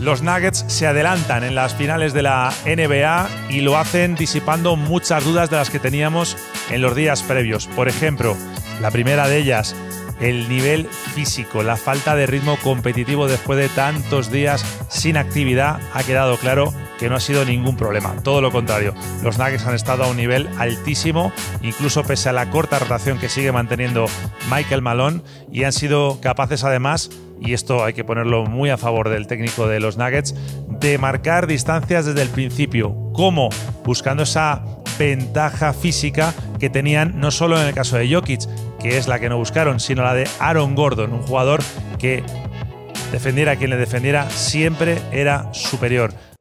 Los Nuggets se adelantan en las finales de la NBA y lo hacen disipando muchas dudas de las que teníamos en los días previos. Por ejemplo, la primera de ellas, el nivel físico, la falta de ritmo competitivo después de tantos días sin actividad, ha quedado claro que no ha sido ningún problema. Todo lo contrario, los Nuggets han estado a un nivel altísimo, incluso pese a la corta rotación que sigue manteniendo Michael Malone, y han sido capaces además, y esto hay que ponerlo muy a favor del técnico de los Nuggets, de marcar distancias desde el principio. ¿Cómo? Buscando esa ventaja física que tenían no solo en el caso de Jokic, que es la que no buscaron, sino la de Aaron Gordon, un jugador que, defendiera a quien le defendiera, siempre era superior.